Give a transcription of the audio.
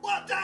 What the?